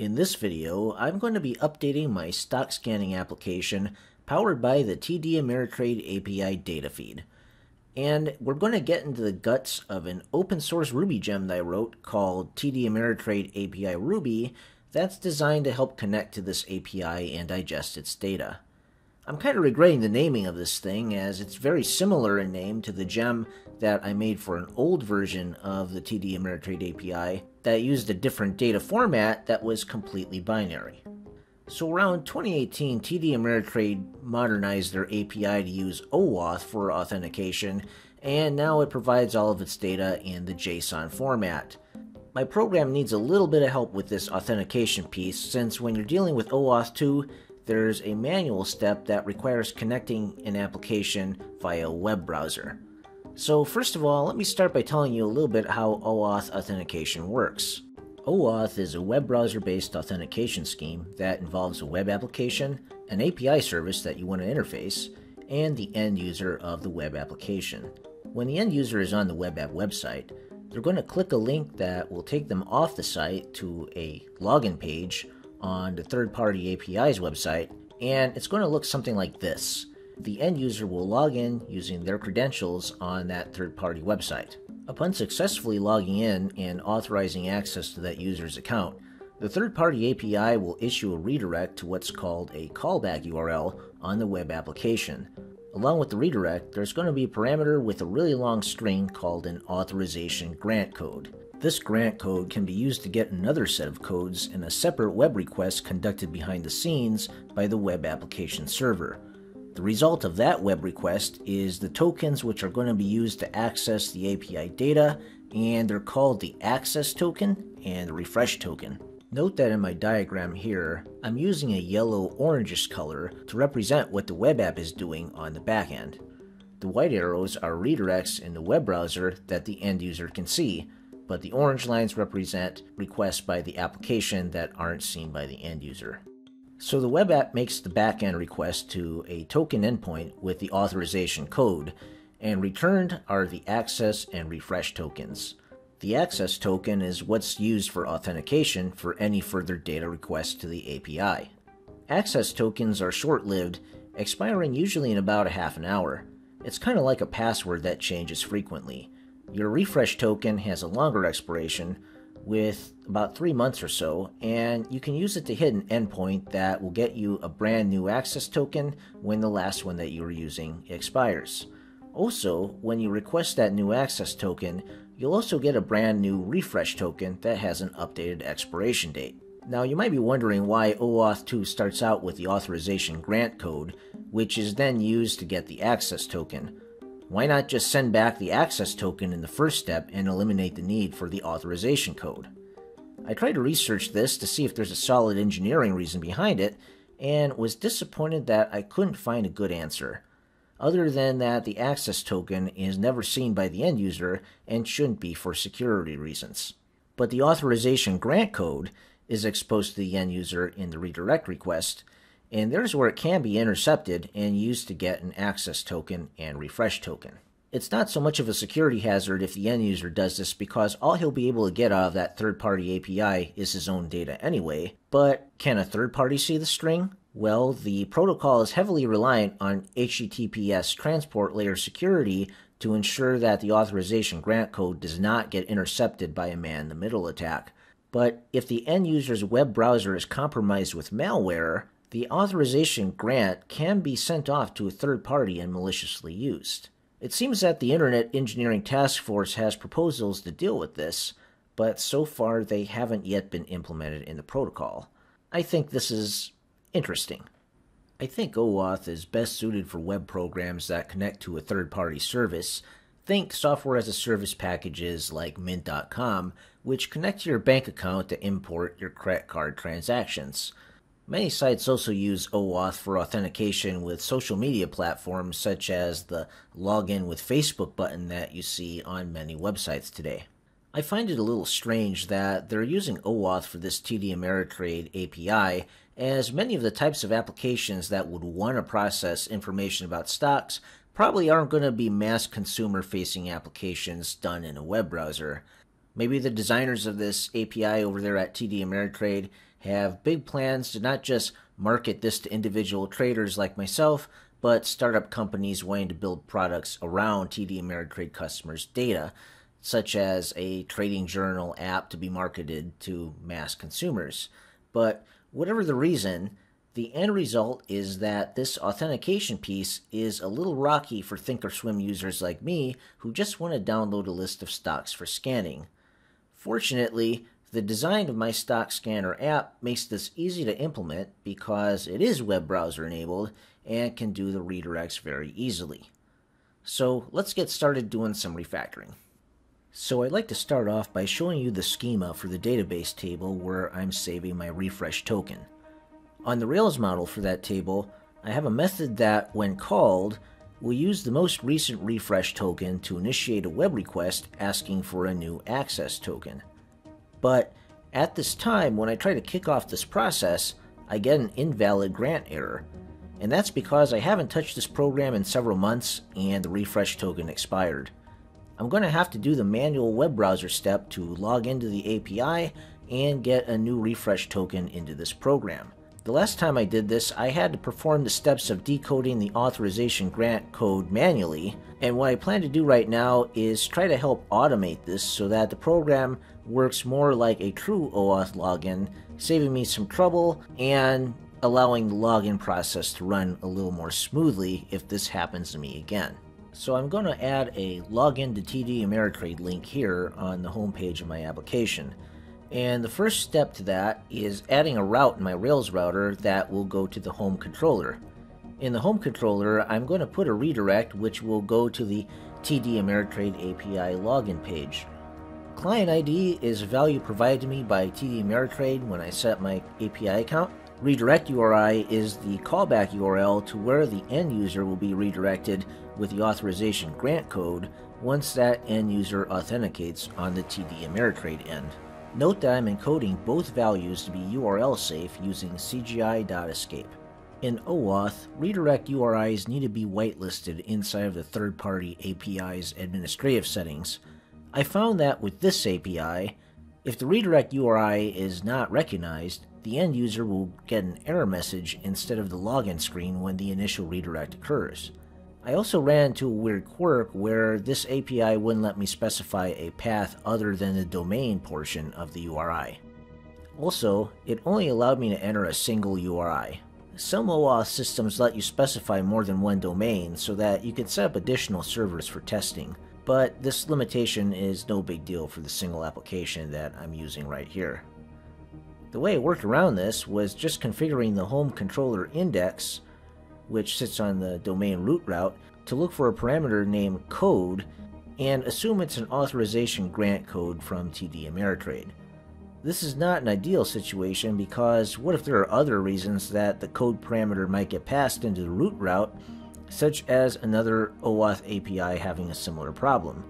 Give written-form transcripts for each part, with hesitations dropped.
In this video, I'm going to be updating my stock scanning application powered by the TD Ameritrade API data feed. And we're going to get into the guts of an open source Ruby gem that I wrote called TD Ameritrade API Ruby that's designed to help connect to this API and digest its data. I'm kind of regretting the naming of this thing, as it's very similar in name to the gem that I made for an old version of the TD Ameritrade API that used a different data format that was completely binary. So around 2018, TD Ameritrade modernized their API to use OAuth for authentication, and now it provides all of its data in the JSON format. My program needs a little bit of help with this authentication piece, since when you're dealing with OAuth 2, there's a manual step that requires connecting an application via a web browser. So first of all, let me start by telling you a little bit how OAuth authentication works. OAuth is a web browser-based authentication scheme that involves a web application, an API service that you want to interface, and the end user of the web application. When the end user is on the web app website, they're going to click a link that will take them off the site to a login page on the third-party API's website, and it's going to look something like this. The end user will log in using their credentials on that third-party website. Upon successfully logging in and authorizing access to that user's account, the third-party API will issue a redirect to what's called a callback URL on the web application. Along with the redirect, there's going to be a parameter with a really long string called an authorization grant code. This grant code can be used to get another set of codes in a separate web request conducted behind the scenes by the web application server. The result of that web request is the tokens which are going to be used to access the API data, and they're called the access token and the refresh token. Note that in my diagram here, I'm using a yellow-orangish color to represent what the web app is doing on the back end. The white arrows are redirects in the web browser that the end user can see, but the orange lines represent requests by the application that aren't seen by the end user. So the web app makes the backend request to a token endpoint with the authorization code, and returned are the access and refresh tokens. The access token is what's used for authentication for any further data requests to the API. Access tokens are short-lived, expiring usually in about a half an hour. It's kind of like a password that changes frequently. Your refresh token has a longer expiration with about 3 months or so, and you can use it to hit an endpoint that will get you a brand new access token when the last one that you were using expires. Also, when you request that new access token, you'll also get a brand new refresh token that has an updated expiration date. Now, you might be wondering why OAuth 2 starts out with the authorization grant code, which is then used to get the access token. Why not just send back the access token in the first step and eliminate the need for the authorization code? I tried to research this to see if there's a solid engineering reason behind it, and was disappointed that I couldn't find a good answer, other than that the access token is never seen by the end user and shouldn't be for security reasons. But the authorization grant code is exposed to the end user in the redirect request, and there's where it can be intercepted and used to get an access token and refresh token. It's not so much of a security hazard if the end user does this, because all he'll be able to get out of that third-party API is his own data anyway, but can a third party see the string? Well, the protocol is heavily reliant on HTTPS transport layer security to ensure that the authorization grant code does not get intercepted by a man-in-the-middle attack. But if the end user's web browser is compromised with malware, the authorization grant can be sent off to a third party and maliciously used. It seems that the Internet Engineering Task Force has proposals to deal with this, but so far they haven't yet been implemented in the protocol. I think this is interesting. I think OAuth is best suited for web programs that connect to a third-party service. Think software as a service packages like Mint.com, which connect to your bank account to import your credit card transactions. Many sites also use OAuth for authentication with social media platforms, such as the Login with Facebook button that you see on many websites today. I find it a little strange that they're using OAuth for this TD Ameritrade API, as many of the types of applications that would want to process information about stocks probably aren't going to be mass consumer-facing applications done in a web browser. Maybe the designers of this API over there at TD Ameritrade have big plans to not just market this to individual traders like myself, but startup companies wanting to build products around TD Ameritrade customers' data, such as a trading journal app to be marketed to mass consumers. But whatever the reason, the end result is that this authentication piece is a little rocky for ThinkOrSwim users like me who just want to download a list of stocks for scanning. Fortunately, the design of my stock scanner app makes this easy to implement because it is web browser enabled and can do the redirects very easily. So let's get started doing some refactoring. So I'd like to start off by showing you the schema for the database table where I'm saving my refresh token. On the Rails model for that table, I have a method that, when called, will use the most recent refresh token to initiate a web request asking for a new access token. But at this time, when I try to kick off this process, I get an invalid grant error. And that's because I haven't touched this program in several months and the refresh token expired. I'm going to have to do the manual web browser step to log into the API and get a new refresh token into this program. The last time I did this, I had to perform the steps of decoding the authorization grant code manually, and what I plan to do right now is try to help automate this so that the program works more like a true OAuth login, saving me some trouble and allowing the login process to run a little more smoothly if this happens to me again. So I'm going to add a login to TD Ameritrade link here on the homepage of my application. And the first step to that is adding a route in my Rails router that will go to the home controller. In the home controller, I'm going to put a redirect which will go to the TD Ameritrade API login page. Client ID is a value provided to me by TD Ameritrade when I set my API account. Redirect URI is the callback URL to where the end user will be redirected with the authorization grant code once that end user authenticates on the TD Ameritrade end. Note that I'm encoding both values to be URL safe using cgi.escape. In OAuth, redirect URIs need to be whitelisted inside of the third-party API's administrative settings. I found that with this API, if the redirect URI is not recognized, the end user will get an error message instead of the login screen when the initial redirect occurs. I also ran into a weird quirk where this API wouldn't let me specify a path other than the domain portion of the URI. Also, it only allowed me to enter a single URI. Some OAuth systems let you specify more than one domain so that you can set up additional servers for testing, but this limitation is no big deal for the single application that I'm using right here. The way I worked around this was just configuring the home controller index, which sits on the domain root route, to look for a parameter named code and assume it's an authorization grant code from TD Ameritrade. This is not an ideal situation because what if there are other reasons that the code parameter might get passed into the root route, such as another OAuth API having a similar problem.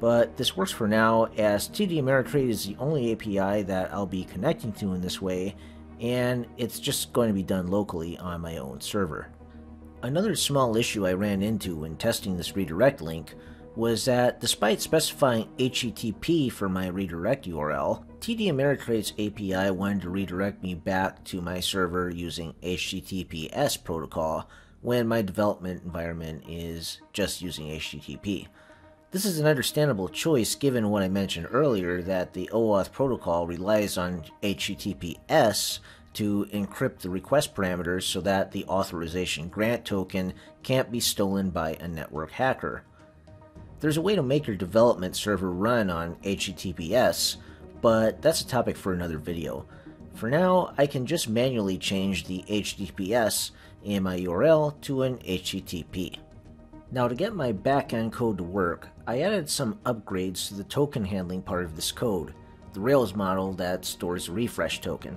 But this works for now as TD Ameritrade is the only API that I'll be connecting to in this way, and it's just going to be done locally on my own server. Another small issue I ran into when testing this redirect link was that despite specifying HTTP for my redirect URL, TD Ameritrade's API wanted to redirect me back to my server using HTTPS protocol when my development environment is just using HTTP. This is an understandable choice given what I mentioned earlier that the OAuth protocol relies on HTTPS to encrypt the request parameters so that the authorization grant token can't be stolen by a network hacker. There's a way to make your development server run on HTTPS, but that's a topic for another video. For now, I can just manually change the HTTPS in my URL to an HTTP. Now to get my backend code to work, I added some upgrades to the token handling part of this code, the Rails model that stores the refresh token.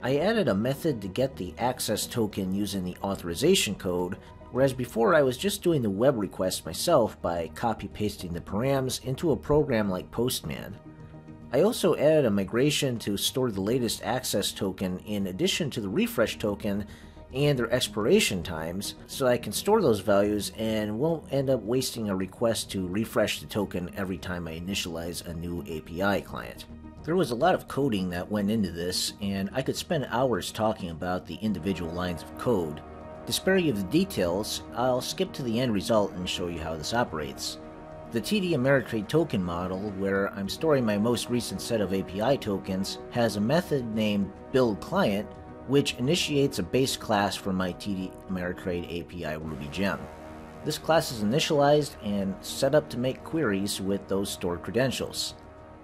I added a method to get the access token using the authorization code, whereas before I was just doing the web request myself by copy-pasting the params into a program like Postman. I also added a migration to store the latest access token in addition to the refresh token and their expiration times so I can store those values and won't end up wasting a request to refresh the token every time I initialize a new API client. There was a lot of coding that went into this, and I could spend hours talking about the individual lines of code. To spare you the details, I'll skip to the end result and show you how this operates. The TD Ameritrade token model, where I'm storing my most recent set of API tokens, has a method named buildClient, which initiates a base class for my TD Ameritrade API Ruby gem. This class is initialized and set up to make queries with those stored credentials.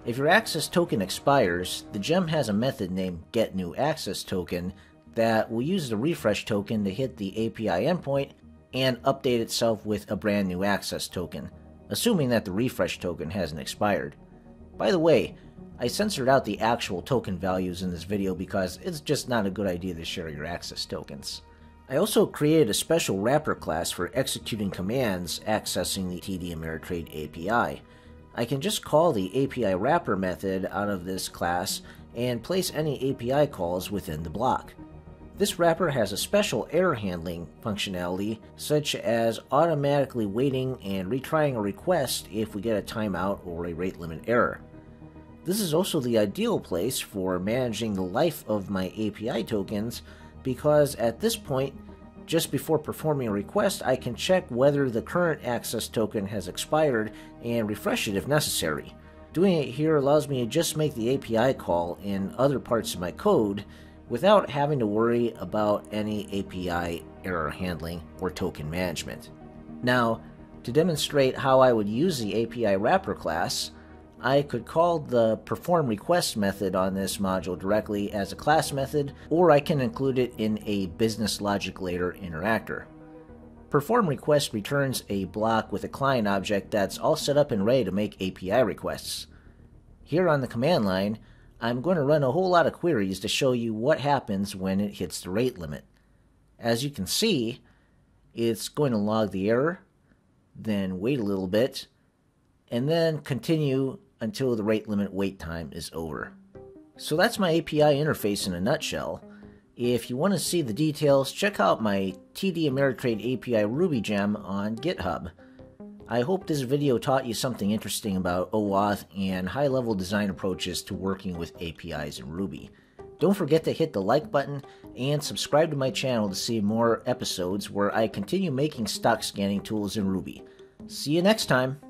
If your access token expires, the gem has a method named getNewAccessToken that will use the refresh token to hit the API endpoint and update itself with a brand new access token, assuming that the refresh token hasn't expired. By the way, I censored out the actual token values in this video because it's just not a good idea to share your access tokens. I also created a special wrapper class for executing commands accessing the TD Ameritrade API. I can just call the API wrapper method out of this class and place any API calls within the block. This wrapper has a special error handling functionality, such as automatically waiting and retrying a request if we get a timeout or a rate limit error. This is also the ideal place for managing the life of my API tokens, because at this point, just before performing a request, I can check whether the current access token has expired and refresh it if necessary. Doing it here allows me to just make the API call in other parts of my code without having to worry about any API error handling or token management. Now, to demonstrate how I would use the API wrapper class, I could call the perform request method on this module directly as a class method, or I can include it in a business logic layer interactor. Perform request returns a block with a client object that's all set up and ready to make API requests. Here on the command line, I'm going to run a whole lot of queries to show you what happens when it hits the rate limit. As you can see, it's going to log the error, then wait a little bit, and then continue until the rate limit wait time is over. So that's my API interface in a nutshell. If you want to see the details, check out my TD Ameritrade API Ruby gem on GitHub. I hope this video taught you something interesting about OAuth and high-level design approaches to working with APIs in Ruby. Don't forget to hit the like button and subscribe to my channel to see more episodes where I continue making stock scanning tools in Ruby. See you next time!